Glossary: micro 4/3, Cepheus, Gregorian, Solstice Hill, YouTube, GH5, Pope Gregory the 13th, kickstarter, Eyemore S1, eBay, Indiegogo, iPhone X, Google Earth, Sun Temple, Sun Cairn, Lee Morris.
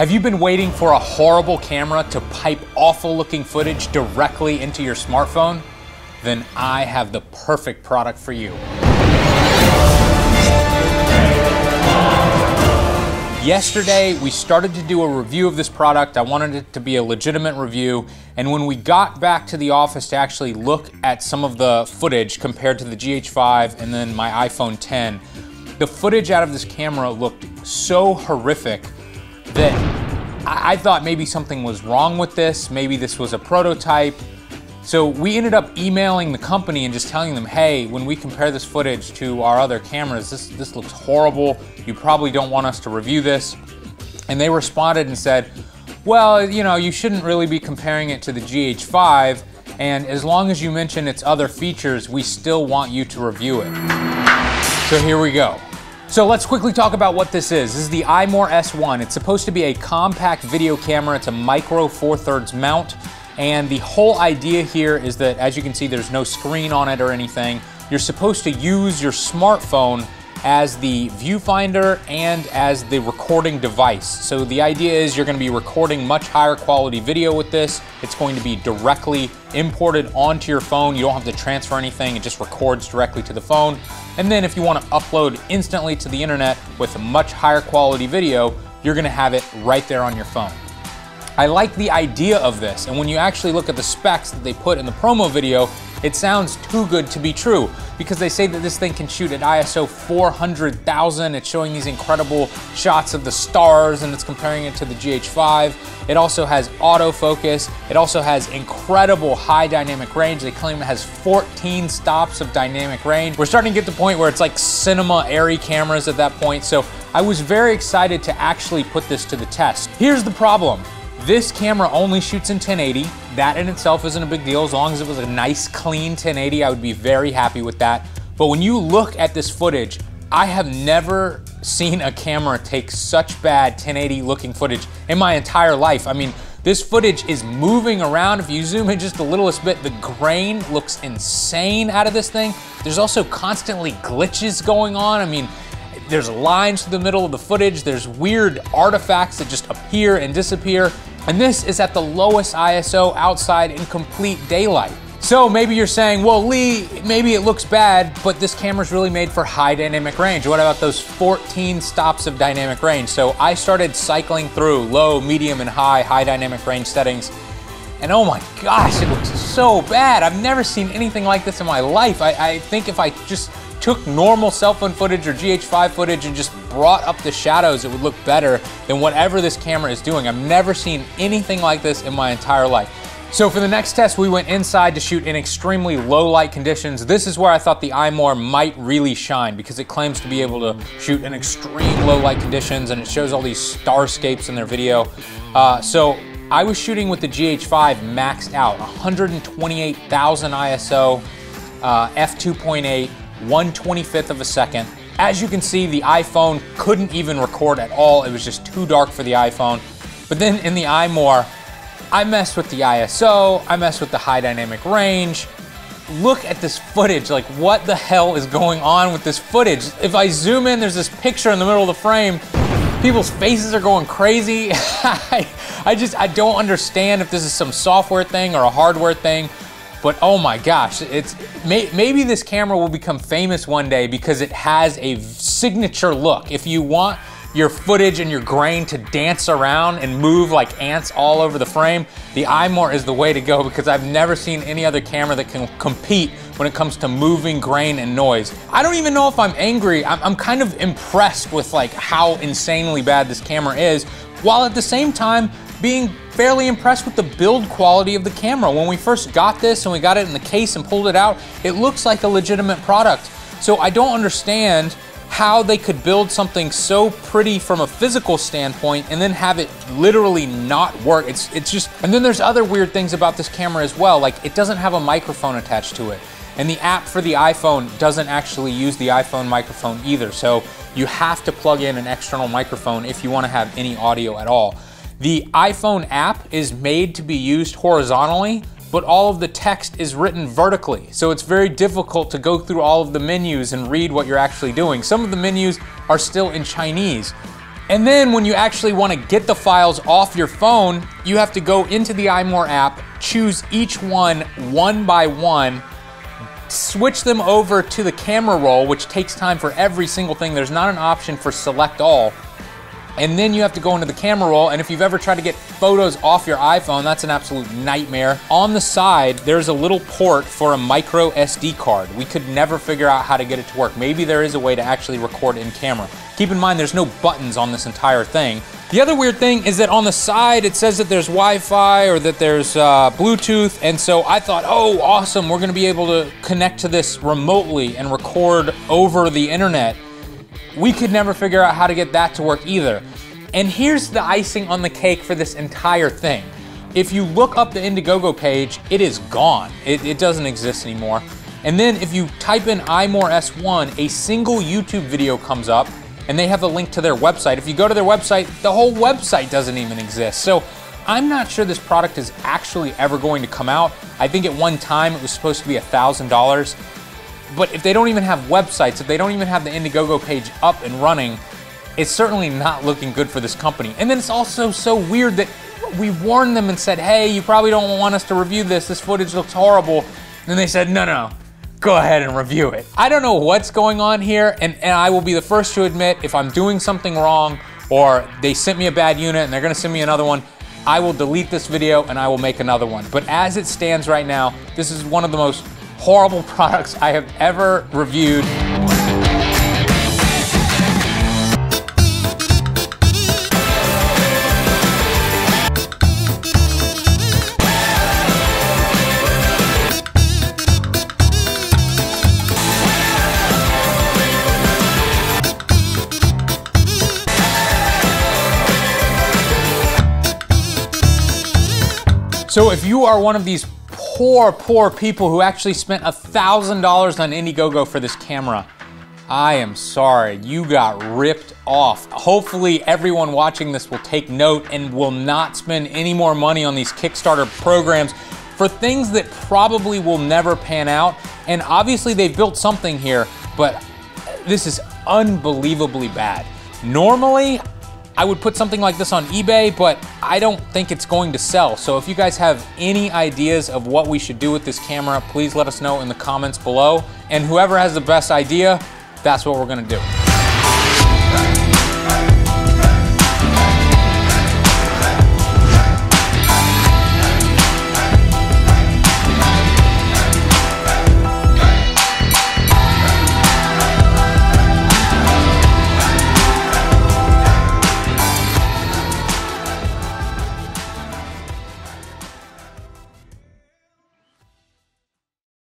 Have you been waiting for a horrible camera to pipe awful looking footage directly into your smartphone? Then I have the perfect product for you. Yesterday, we started to do a review of this product. I wanted it to be a legitimate review. And when we got back to the office to actually look at some of the footage compared to the GH5 and then my iPhone X, the footage out of this camera looked so horrific that I thought maybe something was wrong with this, maybe this was a prototype. So we ended up emailing the company and just telling them, hey, when we compare this footage to our other cameras, this looks horrible. You probably don't want us to review this. And they responded and said, well, you know, you shouldn't really be comparing it to the GH5, and as long as you mention its other features, we still want you to review it. So here we go. So let's quickly talk about what this is. This is the Eyemore S1. It's supposed to be a compact video camera. It's a micro 4/3 mount. And the whole idea here is that, as you can see, there's no screen on it or anything. You're supposed to use your smartphone as the viewfinder and as the recording device. So the idea is you're gonna be recording much higher quality video with this. It's going to be directly imported onto your phone. You don't have to transfer anything. It just records directly to the phone. And then if you want to upload instantly to the internet with a much higher quality video, you're gonna have it right there on your phone. I like the idea of this, and when you actually look at the specs that they put in the promo video, it sounds too good to be true, because they say that this thing can shoot at ISO 400,000. It's showing these incredible shots of the stars, and it's comparing it to the GH5. It also has autofocus. It also has incredible high dynamic range. They claim it has 14 stops of dynamic range. We're starting to get to the point where it's like cinema airy cameras at that point, so I was very excited to actually put this to the test. Here's the problem. This camera only shoots in 1080. That in itself isn't a big deal. As long as it was a nice, clean 1080, I would be very happy with that. But when you look at this footage, I have never seen a camera take such bad 1080 looking footage in my entire life. I mean, this footage is moving around. If you zoom in just the littlest bit, the grain looks insane out of this thing. There's also constantly glitches going on. I mean, there's lines to the middle of the footage. There's weird artifacts that just appear and disappear. And this is at the lowest ISO outside in complete daylight. So maybe you're saying, well, Lee, maybe it looks bad, but this camera's really made for high dynamic range. What about those 14 stops of dynamic range? So I started cycling through low, medium, and high dynamic range settings. And oh my gosh, it looks so bad. I've never seen anything like this in my life. I think if I just took normal cell phone footage or GH5 footage and just brought up the shadows, it would look better than whatever this camera is doing. I've never seen anything like this in my entire life. So for the next test, we went inside to shoot in extremely low light conditions. This is where I thought the Eyemore might really shine, because it claims to be able to shoot in extreme low light conditions, and it shows all these starscapes in their video. So I was shooting with the GH5 maxed out, 128,000 ISO, f2.8, 1/25th of a second. As you can see, the iPhone couldn't even record at all. It was just too dark for the iPhone. But then in the Eyemore, I messed with the ISO, I messed with the high dynamic range. Look at this footage, like what the hell is going on with this footage? If I zoom in, there's this picture in the middle of the frame. People's faces are going crazy. I don't understand if this is some software thing or a hardware thing. But oh my gosh, maybe this camera will become famous one day because it has a signature look. If you want your footage and your grain to dance around and move like ants all over the frame, the Eyemore is the way to go, because I've never seen any other camera that can compete when it comes to moving grain and noise. I don't even know if I'm angry. I'm kind of impressed with like how insanely bad this camera is, while at the same time being fairly impressed with the build quality of the camera. When we first got this and we got it in the case and pulled it out, it looks like a legitimate product. So I don't understand how they could build something so pretty from a physical standpoint and then have it literally not work. It's just, and then there's other weird things about this camera as well. Like, it doesn't have a microphone attached to it. And the app for the iPhone doesn't actually use the iPhone microphone either. So you have to plug in an external microphone if you want to have any audio at all. The iPhone app is made to be used horizontally, but all of the text is written vertically. So it's very difficult to go through all of the menus and read what you're actually doing. Some of the menus are still in Chinese. And then when you actually want to get the files off your phone, you have to go into the Eyemore app, choose each one by one, switch them over to the camera roll, which takes time for every single thing. There's not an option for select all. And then you have to go into the camera roll, and if you've ever tried to get photos off your iPhone, that's an absolute nightmare. On the side, there's a little port for a micro SD card. We could never figure out how to get it to work. Maybe there is a way to actually record in camera. Keep in mind, there's no buttons on this entire thing. The other weird thing is that on the side, it says that there's Wi-Fi or that there's Bluetooth, and so I thought, oh, awesome, we're gonna be able to connect to this remotely and record over the internet. We could never figure out how to get that to work either. And here's the icing on the cake for this entire thing. If you look up the Indiegogo page, it is gone. It doesn't exist anymore. And then if you type in Eyemore S1, a single YouTube video comes up and they have a link to their website. If you go to their website, the whole website doesn't even exist. So I'm not sure this product is actually ever going to come out. I think at one time it was supposed to be $1,000. But if they don't even have websites, if they don't even have the Indiegogo page up and running, it's certainly not looking good for this company. And then it's also so weird that we warned them and said, hey, you probably don't want us to review this. This footage looks horrible. And they said, no, no, go ahead and review it. I don't know what's going on here. And I will be the first to admit if I'm doing something wrong or they sent me a bad unit and they're gonna send me another one, I will delete this video and I will make another one. But as it stands right now, this is one of the most horrible products I have ever reviewed. So if you are one of these poor people who actually spent $1,000 on Indiegogo for this camera, I am sorry, you got ripped off. Hopefully everyone watching this will take note and will not spend any more money on these Kickstarter programs for things that probably will never pan out. And obviously they've built something here, but this is unbelievably bad. Normally, I would put something like this on eBay, but I don't think it's going to sell. So if you guys have any ideas of what we should do with this camera, please let us know in the comments below. And whoever has the best idea, that's what we're gonna do.